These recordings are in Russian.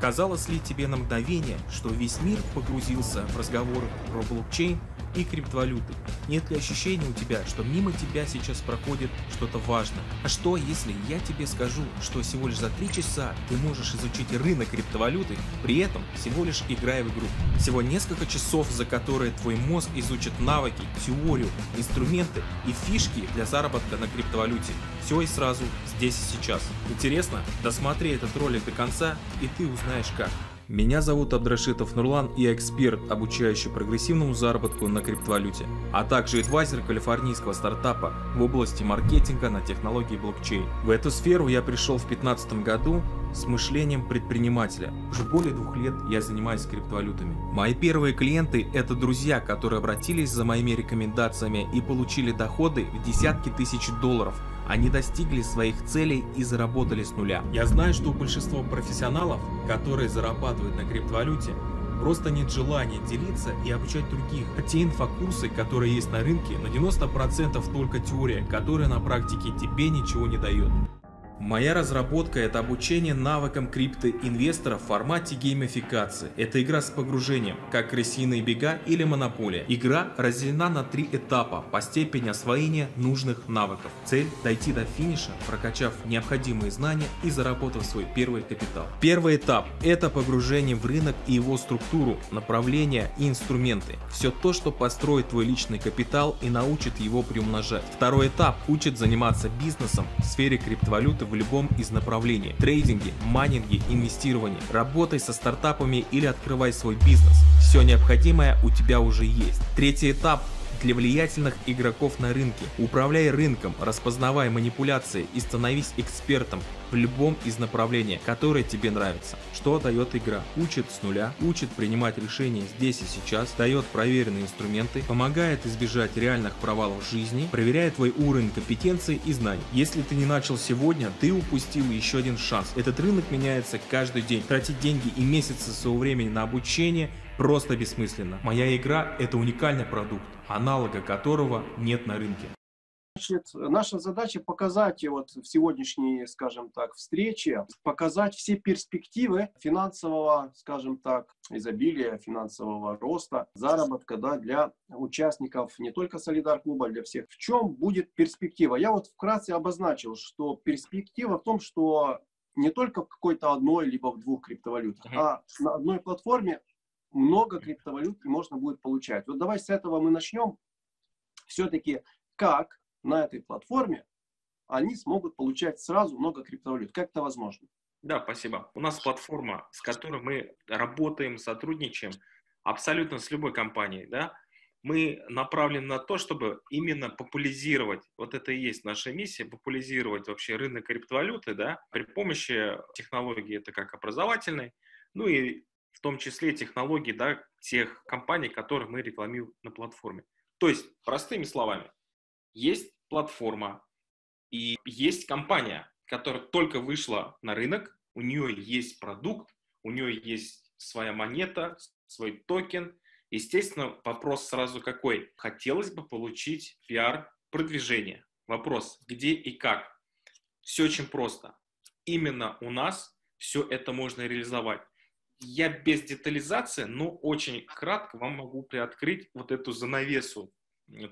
Казалось ли тебе на мгновение, что весь мир погрузился в разговор про блокчейн и криптовалюты? Нет ли ощущения у тебя, что мимо тебя сейчас проходит что-то важное? А что, если я тебе скажу, что всего лишь за 3 часа ты можешь изучить рынок криптовалюты, при этом всего лишь играя в игру? Всего несколько часов, за которые твой мозг изучит навыки, теорию, инструменты и фишки для заработка на криптовалюте. Все и сразу, здесь и сейчас. Интересно? Досмотри этот ролик до конца, и ты узнаешь как. Меня зовут Абдрашитов Нурлан, и я эксперт, обучающий прогрессивному заработку на криптовалюте, а также адвайзер калифорнийского стартапа в области маркетинга на технологии блокчейн. В эту сферу я пришел в 2015 году с мышлением предпринимателя. Уже более 2 лет я занимаюсь криптовалютами. Мои первые клиенты – это друзья, которые обратились за моими рекомендациями и получили доходы в десятки тысяч долларов. Они достигли своих целей и заработали с нуля. Я знаю, что у большинства профессионалов, которые зарабатывают на криптовалюте, просто нет желания делиться и обучать других. А те инфокурсы, которые есть на рынке, на 90% только теория, которая на практике тебе ничего не дает. Моя разработка – это обучение навыкам криптоинвесторов в формате геймификации. Это игра с погружением, как крысиные бега или монополия. Игра разделена на 3 этапа по степени освоения нужных навыков. Цель – дойти до финиша, прокачав необходимые знания и заработав свой первый капитал. Первый этап – это погружение в рынок и его структуру, направления и инструменты. Все то, что построит твой личный капитал и научит его приумножать. Второй этап учит заниматься бизнесом в сфере криптовалюты в любом из направлений – трейдинге, майнинге, инвестировании. Работай со стартапами или открывай свой бизнес. Все необходимое у тебя уже есть. Третий этап для влиятельных игроков на рынке. Управляй рынком, распознавай манипуляции и становись экспертом в любом из направлений, которое тебе нравится. Что дает игра? Учит с нуля, учит принимать решения здесь и сейчас, дает проверенные инструменты, помогает избежать реальных провалов в жизни, проверяет твой уровень компетенции и знаний. Если ты не начал сегодня, ты упустил еще один шанс. Этот рынок меняется каждый день. Тратить деньги и месяцы своего времени на обучение просто бессмысленно. Моя игра – это уникальный продукт, аналога которого нет на рынке. Значит, наша задача показать, и вот в сегодняшней, скажем так, встрече, показать все перспективы финансового, скажем так, изобилия, финансового роста, заработка, да, для участников не только Солидар-клуба, для всех. В чем будет перспектива? Я вот вкратце обозначил, что перспектива в том, что не только в какой-то одной, либо в 2 криптовалютах, а на одной платформе много криптовалют можно будет получать. Вот давай с этого мы начнем. Все-таки как на этой платформе они смогут получать сразу много криптовалют? Как это возможно? Да, спасибо. У нас платформа, с которой мы работаем, сотрудничаем абсолютно с любой компанией. Да? Мы направлены на то, чтобы именно популяризировать, вот это и есть наша миссия, популяризировать вообще рынок криптовалюты, да, при помощи технологии, это как образовательной, ну и в том числе технологий, да, тех компаний, которые мы рекламируем на платформе. То есть, простыми словами, есть платформа и есть компания, которая только вышла на рынок, у нее есть продукт, у нее есть своя монета, свой токен. Естественно, вопрос сразу какой? Хотелось бы получить пиар-продвижение. Вопрос, где и как? Все очень просто. Именно у нас все это можно реализовать. Я без детализации, но очень кратко вам могу приоткрыть вот эту занавесу,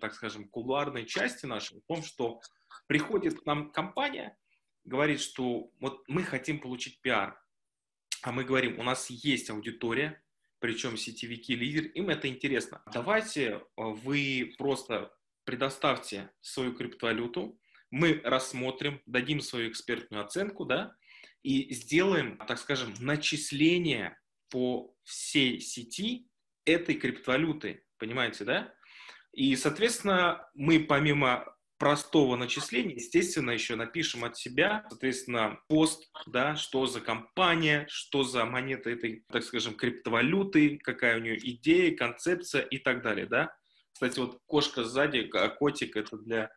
так скажем, кулуарной части нашей, в том, что приходит к нам компания, говорит, что вот мы хотим получить пиар, а мы говорим, у нас есть аудитория, причем сетевики, лидер, им это интересно. Давайте вы просто предоставьте свою криптовалюту, мы рассмотрим, дадим свою экспертную оценку, да, и сделаем, так скажем, начисление по всей сети этой криптовалюты, понимаете, да? И, соответственно, мы помимо простого начисления, естественно, еще напишем от себя, соответственно, пост, да, что за компания, что за монета этой, так скажем, криптовалюты, какая у нее идея, концепция и так далее, да? Кстати, вот кошка сзади, котик, это для,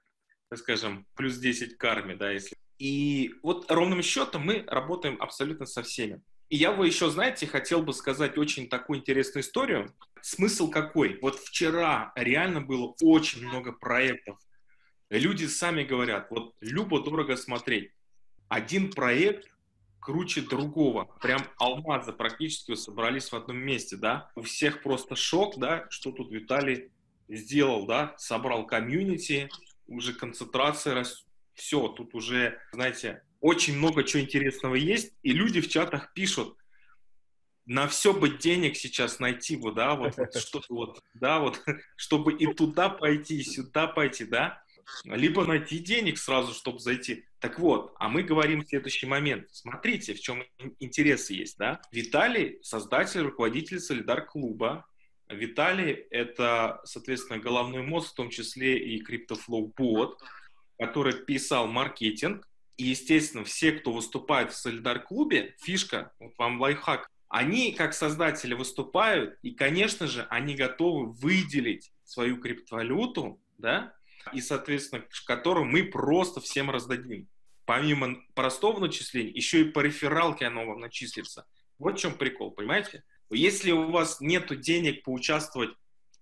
так скажем, плюс 10 карме, да, если... И вот ровным счетом мы работаем абсолютно со всеми. И я бы еще, знаете, хотел бы сказать очень такую интересную историю. Смысл какой? Вот вчера реально было очень много проектов. Люди сами говорят, вот любо-дорого смотреть. Один проект круче другого. Прям алмазы практически собрались в одном месте, да. У всех просто шок, да, что тут Виталий сделал, да. Собрал комьюнити, уже концентрация растет. Все, тут уже, знаете, очень много чего интересного есть. И люди в чатах пишут, на все бы денег сейчас найти, вот, да, вот, чтобы и туда пойти, и сюда пойти, да. Либо найти денег сразу, чтобы зайти. Так вот, а мы говорим в следующий момент. Смотрите, в чем интересы есть, да. Виталий – создатель, руководитель Солидар-клуба. Виталий – это, соответственно, головной мозг, в том числе и CryptoFlow-бот, который писал маркетинг. И, естественно, все, кто выступает в Солидар-клубе, фишка, вот вам лайфхак, они как создатели выступают, и, конечно же, они готовы выделить свою криптовалюту, да, и, соответственно, которую мы просто всем раздадим. Помимо простого начисления, еще и по рефералке оно вам начислится. Вот в чем прикол, понимаете? Если у вас нету денег поучаствовать,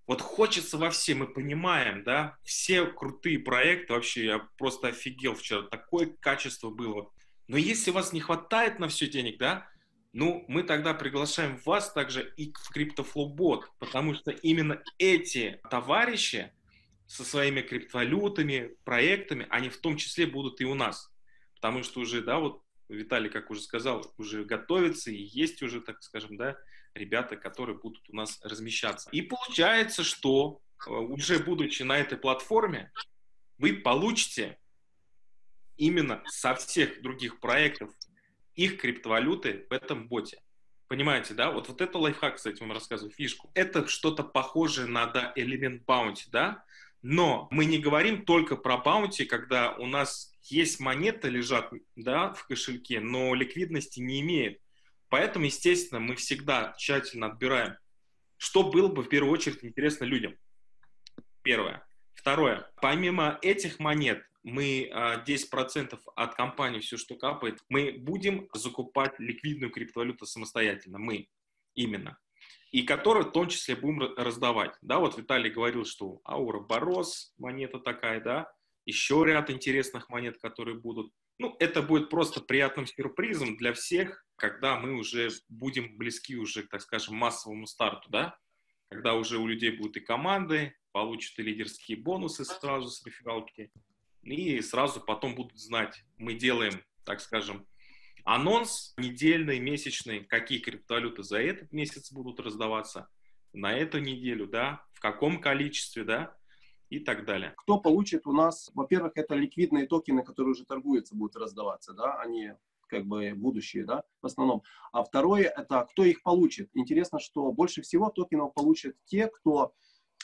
вот хочется во все, мы понимаем, да, все крутые проекты, вообще я просто офигел вчера, такое качество было. Но если у вас не хватает на все денег, да, ну, мы тогда приглашаем вас также и в CryptoFlowBot, потому что именно эти товарищи со своими криптовалютами, проектами, они в том числе будут и у нас. Потому что уже, да, вот Виталий, как уже сказал, уже готовится и есть уже, так скажем, да, ребята, которые будут у нас размещаться. И получается, что уже будучи на этой платформе, вы получите именно со всех других проектов их криптовалюты в этом боте. Понимаете, да? Вот это лайфхак, кстати, вам рассказываю фишку. Это что-то похожее на элемент баунти, да? Но мы не говорим только про баунти, когда у нас есть монеты, лежат, да, в кошельке, но ликвидности не имеет. Поэтому, естественно, мы всегда тщательно отбираем, что было бы в первую очередь интересно людям. Первое. Второе. Помимо этих монет, мы 10% от компании, все, что капает, мы будем закупать ликвидную криптовалюту самостоятельно. Мы именно. И которую в том числе будем раздавать. Да, вот Виталий говорил, что Ауроборос, монета такая, да, еще ряд интересных монет, которые будут. Ну, это будет просто приятным сюрпризом для всех, когда мы уже будем близки уже, так скажем, массовому старту, да? Когда уже у людей будут и команды, получат и лидерские бонусы сразу с рефералки, и сразу потом будут знать. Мы делаем, так скажем, анонс недельный, месячный, какие криптовалюты за этот месяц будут раздаваться, на эту неделю, да, в каком количестве, да, и так далее. Кто получит у нас, во-первых, это ликвидные токены, которые уже торгуются, будут раздаваться, да, они как бы будущие, да, в основном. А второе, это кто их получит. Интересно, что больше всего токенов получат те, кто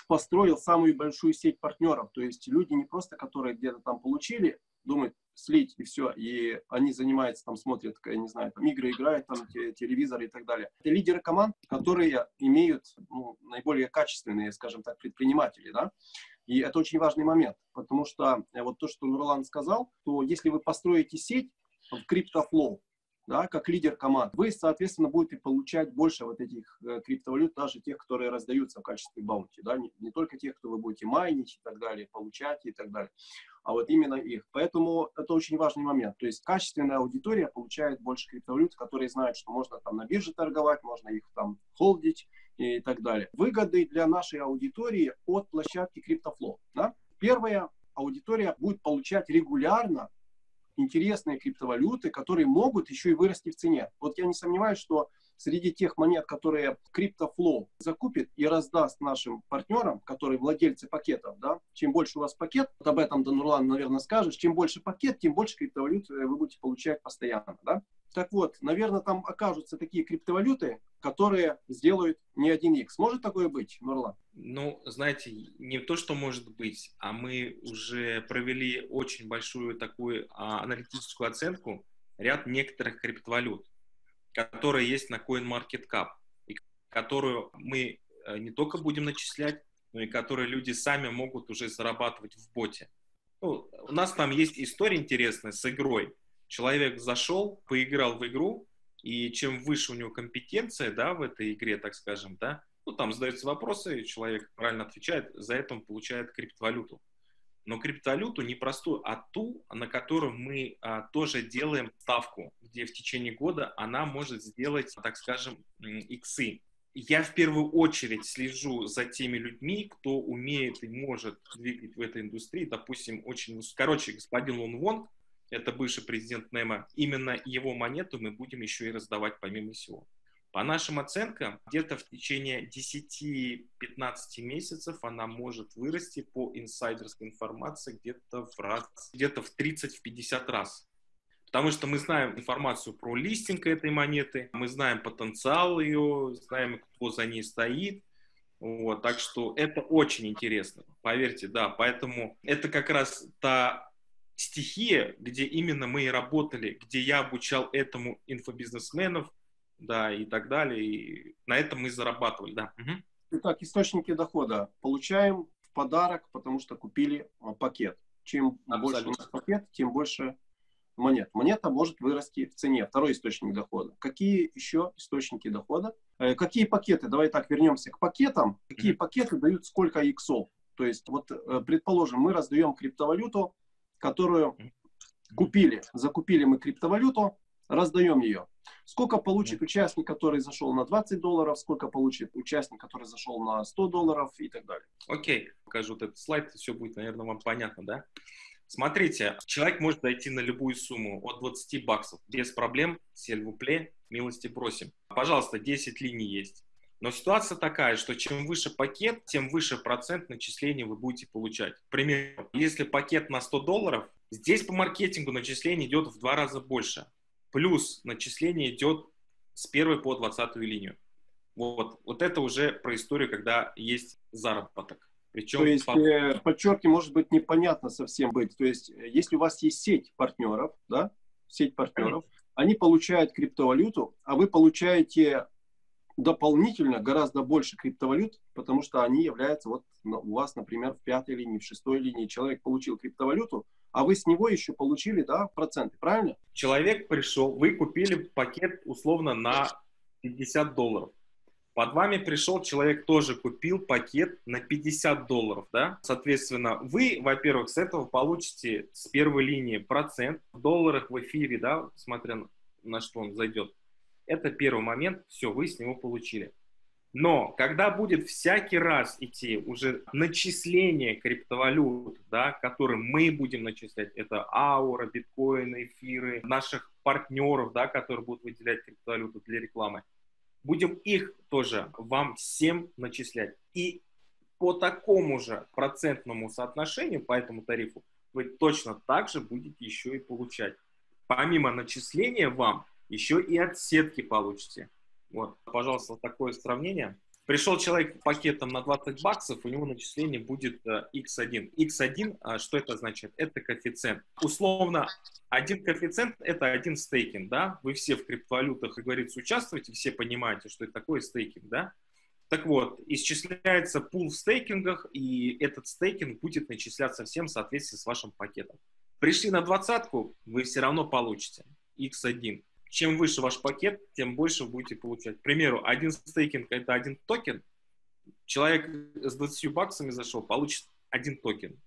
построил самую большую сеть партнеров. То есть люди не просто, которые где-то там получили, думают, слить и все, и они занимаются, там смотрят, я не знаю, там игры играют, там телевизор и так далее. Это лидеры команд, которые имеют, ну, наиболее качественные, скажем так, предприниматели, да. И это очень важный момент, потому что вот то, что Нурлан сказал, то если вы построите сеть в CryptoFlow, да, как лидер команд, вы, соответственно, будете получать больше вот этих криптовалют, даже тех, которые раздаются в качестве баунти, да, не только тех, кто вы будете майнить и так далее, получать и так далее, а вот именно их. Поэтому это очень важный момент. То есть качественная аудитория получает больше криптовалют, которые знают, что можно там на бирже торговать, можно их там холдить и так далее. Выгоды для нашей аудитории от площадки CryptoFlow, да? Первая аудитория будет получать регулярно интересные криптовалюты, которые могут еще и вырасти в цене. Вот я не сомневаюсь, что среди тех монет, которые CryptoFlow закупит и раздаст нашим партнерам, которые владельцы пакетов, да, чем больше у вас пакет, вот об этом Нурлан, наверное, скажешь, чем больше пакет, тем больше криптовалют вы будете получать постоянно, да? Так вот, наверное, там окажутся такие криптовалюты, которые сделают не 1x. Может такое быть, Нурлан? Ну, знаете, не то, что может быть, а мы уже провели очень большую такую аналитическую оценку ряд некоторых криптовалют, которые есть на CoinMarketCap, и которую мы не только будем начислять, но и которые люди сами могут уже зарабатывать в боте. Ну, у нас там есть история интересная с игрой. Человек зашел, поиграл в игру, и чем выше у него компетенция, да, в этой игре, так скажем, да, ну, там задаются вопросы, человек правильно отвечает, за это он получает криптовалюту. но криптовалюту не простую, а ту, на которую мы тоже делаем ставку, где в течение года она может сделать, так скажем, иксы. Я в первую очередь слежу за теми людьми, кто умеет и может двигать в этой индустрии. Допустим, очень... Короче, господин Лун Вонг, это бывший президент Немо, именно его монету мы будем еще и раздавать помимо всего. По нашим оценкам, где-то в течение 10-15 месяцев она может вырасти по инсайдерской информации где-то в раз, где-то в 30-50 раз. Потому что мы знаем информацию про листинг этой монеты, мы знаем потенциал ее, знаем, кто за ней стоит. Вот, так что это очень интересно, поверьте, да. Поэтому это как раз та стихия, где именно мы и работали, где я обучал этому инфобизнесменов, да, и так далее, и на этом мы зарабатывали, да. Угу. Итак, источники дохода получаем в подарок, потому что купили пакет. Чем больше у нас пакет, тем больше монет. Монета может вырасти в цене. Второй источник дохода. Какие еще источники дохода? Какие пакеты? Давай так, вернемся к пакетам. Какие пакеты дают сколько иксов? То есть, вот, предположим, мы раздаем криптовалюту, которую купили. Закупили мы криптовалюту, раздаем ее. Сколько получит участник, который зашел на $20, сколько получит участник, который зашел на $100 и так далее. Окей, покажу вот этот слайд, все будет, наверное, вам понятно, да? Смотрите, человек может дойти на любую сумму от $20 без проблем, сельвупле, милости просим. Пожалуйста, 10 линий есть. Но ситуация такая, что чем выше пакет, тем выше процент начислений вы будете получать. К примеру, если пакет на $100, здесь по маркетингу начисление идет в 2 раза больше. Плюс начисление идет с 1 по 20 линию. Вот это уже про историю, когда есть заработок. Причем то есть, подчеркни, может быть, непонятно совсем быть. То есть, если у вас есть сеть партнеров, да, сеть партнеров, они получают криптовалюту, а вы получаете... дополнительно гораздо больше криптовалют, потому что они являются, вот у вас, например, в 5-й линии, в 6-й линии человек получил криптовалюту, а вы с него еще получили, да, проценты, правильно? Человек пришел, вы купили пакет условно на $50. Под вами пришел человек, тоже купил пакет на $50, да? Соответственно, вы, во-первых, с этого получите с 1-й линии процент в долларах в эфире, да, смотря на что он зайдет. Это первый момент, все, вы с него получили. Но когда будет всякий раз идти уже начисление криптовалют, да, которые мы будем начислять, это аура, биткоины, эфиры, наших партнеров, да, которые будут выделять криптовалюту для рекламы, будем их тоже вам всем начислять. И по такому же процентному соотношению, по этому тарифу, вы точно так же будете еще и получать. Помимо начисления вам, еще и от сетки получите. Вот, пожалуйста, такое сравнение. Пришел человек пакетом на $20, у него начисление будет x1. x1, что это значит? Это коэффициент. Условно, один коэффициент – это один стейкинг, да? Вы все в криптовалютах, как говорится, участвуете, все понимаете, что это такое стейкинг, да? Так вот, исчисляется пул в стейкингах, и этот стейкинг будет начисляться всем в соответствии с вашим пакетом. Пришли на двадцатку, вы все равно получите x1. Чем выше ваш пакет, тем больше вы будете получать. К примеру, один стейкинг – это один токен. Человек с $20 зашел, получит один токен.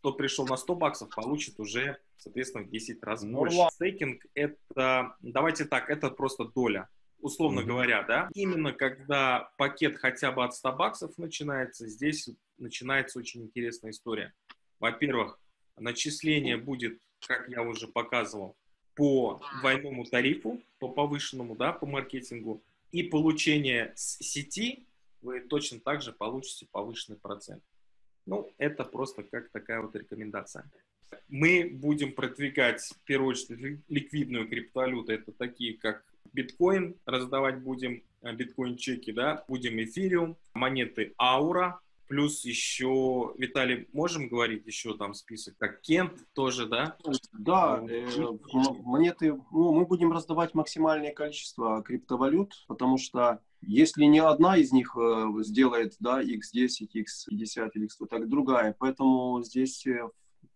Кто пришел на $100, получит уже, соответственно, в 10 раз больше. Стейкинг – это, давайте так, это просто доля, условно говоря, да. Именно когда пакет хотя бы от $100 начинается, здесь начинается очень интересная история. Во-первых, начисление будет, как я уже показывал, по двойному тарифу, по повышенному, да, по маркетингу, и получение с сети вы точно так же получите повышенный процент. Ну, это просто как такая вот рекомендация. Мы будем продвигать, в первую очередь, ликвидную криптовалюту. Это такие, как биткоин, раздавать будем, биткоин-чеки, да, будем эфириум, монеты аура, плюс еще, Виталий, можем говорить еще там список, как Кент тоже, да? Да, монеты, ну, мы будем раздавать максимальное количество криптовалют, потому что если не одна из них сделает, да, X10, X50 или X100, так другая, поэтому здесь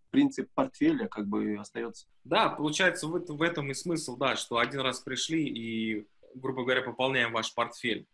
принцип портфеля как бы остается. Да, получается в этом и смысл, да, что один раз пришли и, грубо говоря, пополняем ваш портфель.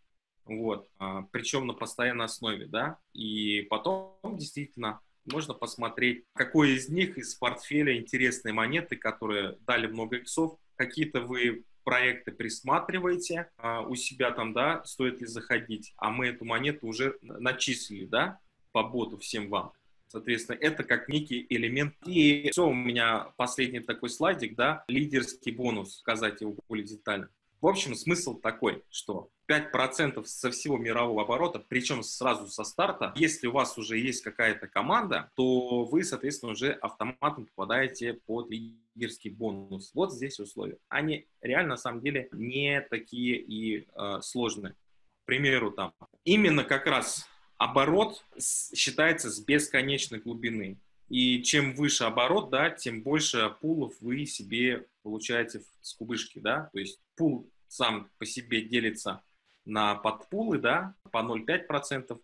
Вот, причем на постоянной основе, да, и потом действительно можно посмотреть, какой из них из портфеля интересные монеты, которые дали много иксов, какие-то вы проекты присматриваете у себя там, да, стоит ли заходить, а мы эту монету уже начислили, да, по боту всем вам. Соответственно, это как некий элемент. И все, у меня последний такой слайдик, да, лидерский бонус, сказать его более детально. В общем, смысл такой, что 5% со всего мирового оборота, причем сразу со старта, если у вас уже есть какая-то команда, то вы, соответственно, уже автоматом попадаете под лидерский бонус. Вот здесь условия. Они реально, на самом деле, не такие и сложные. К примеру, там именно как раз оборот считается с бесконечной глубины. И чем выше оборот, да, тем больше пулов вы себе получаете с кубышки, да. То есть пул сам по себе делится на подпулы, да, по 0,5%.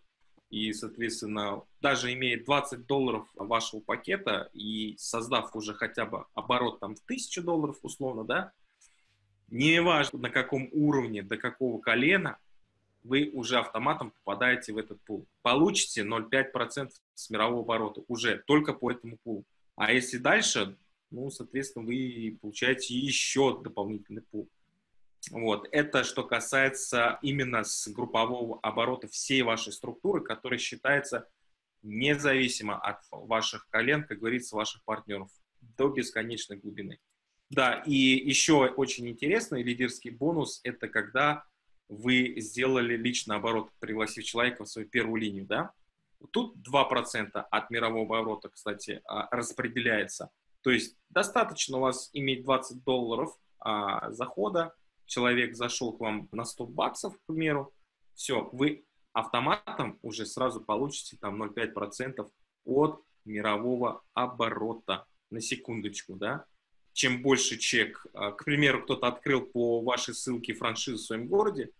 И, соответственно, даже имея $20 вашего пакета и создав уже хотя бы оборот там в $1000 условно, да, неважно на каком уровне, до какого колена, вы уже автоматом попадаете в этот пул. Получите 0,5% с мирового оборота уже только по этому пулу. А если дальше, ну, соответственно, вы получаете еще дополнительный пул. Вот. Это что касается именно с группового оборота всей вашей структуры, которая считается независимо от ваших колен, как говорится, ваших партнеров, до бесконечной глубины. Да, и еще очень интересный лидерский бонус – это когда вы сделали личный оборот, пригласив человека в свою первую линию, да? Тут 2% от мирового оборота, кстати, распределяется. То есть достаточно у вас иметь $20 захода, человек зашел к вам на $100, к примеру, все, вы автоматом уже сразу получите там 0,5% от мирового оборота, на секундочку, да? Чем больше чек, к примеру, кто-то открыл по вашей ссылке франшизу в своем городе,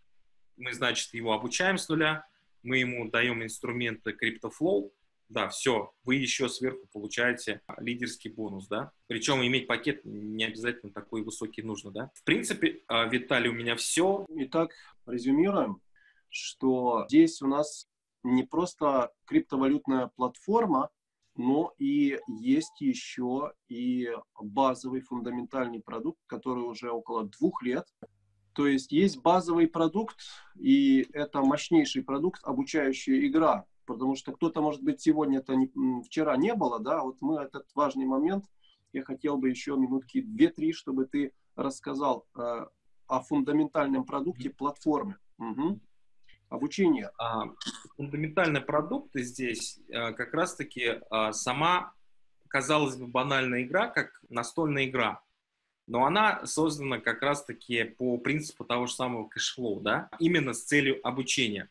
мы, значит, его обучаем с нуля, мы ему даем инструменты CryptoFlow, да, все, вы еще сверху получаете лидерский бонус, да, причем иметь пакет не обязательно такой высокий нужно, да. В принципе, Виталий, у меня все. Итак, резюмируем, что здесь у нас не просто криптовалютная платформа, но и есть еще и базовый фундаментальный продукт, который уже около 2 лет. То есть есть базовый продукт, и это мощнейший продукт, обучающая игра. Потому что кто-то, может быть, сегодня, это не, вчера не было, да, вот мы этот важный момент, я хотел бы еще минутки 2-3, чтобы ты рассказал о фундаментальном продукте платформы. Угу. Обучение. Фундаментальные продукты здесь как раз-таки сама, казалось бы, банальная игра, как настольная игра. Но она создана как раз-таки по принципу того же самого кэшфлоу, да, именно с целью обучения.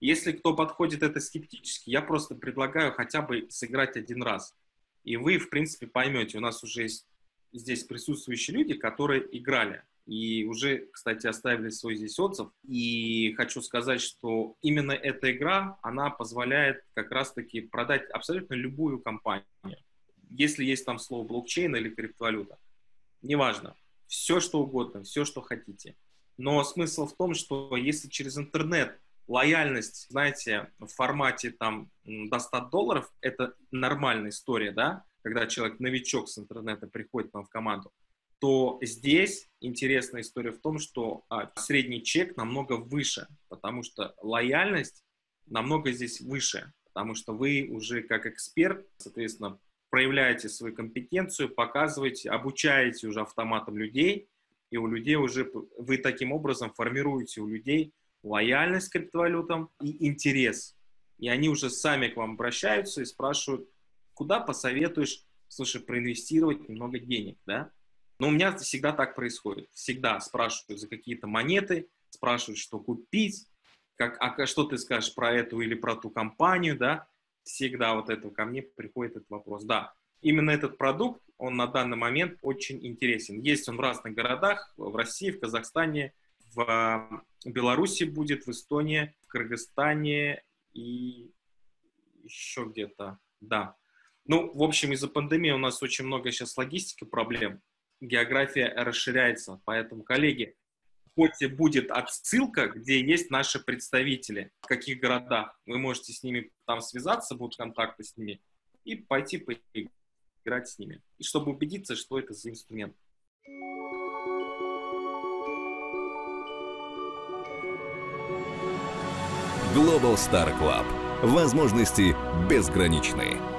Если кто подходит это скептически, я просто предлагаю хотя бы сыграть 1 раз. И вы, в принципе, поймете. У нас уже есть здесь присутствующие люди, которые играли. И уже, кстати, оставили свой здесь отзыв. И хочу сказать, что именно эта игра, она позволяет как раз-таки продать абсолютно любую компанию. Если есть там слово блокчейн или криптовалюта, неважно, все что угодно, все что хотите. Но смысл в том, что если через интернет лояльность, знаете, в формате там до $100 – это нормальная история, да, когда человек, новичок с интернета, приходит нам в команду, то здесь интересная история в том, что средний чек намного выше, потому что лояльность намного здесь выше, потому что вы уже как эксперт, соответственно, проявляете свою компетенцию, показываете, обучаете уже автоматом людей, и у людей уже, вы таким образом формируете у людей лояльность к криптовалютам и интерес. И они уже сами к вам обращаются и спрашивают, куда посоветуешь, слушай, проинвестировать немного денег, да? Но у меня всегда так происходит. Всегда спрашивают за какие-то монеты, спрашивают, что купить, как, а что ты скажешь про эту или про ту компанию, да? Всегда вот это ко мне приходит этот вопрос. Да, именно этот продукт, он на данный момент очень интересен. Есть он в разных городах, в России, в Казахстане, в Беларуси будет, в Эстонии, в Кыргызстане и еще где-то, да. Ну, в общем, из-за пандемии у нас очень много сейчас логистики проблем, география расширяется, поэтому, коллеги, хоть будет отсылка, где есть наши представители, в каких городах, вы можете с ними там связаться, будут контакты с ними, и пойти поиграть с ними, и чтобы убедиться, что это за инструмент. Global Star Club. Возможности безграничны.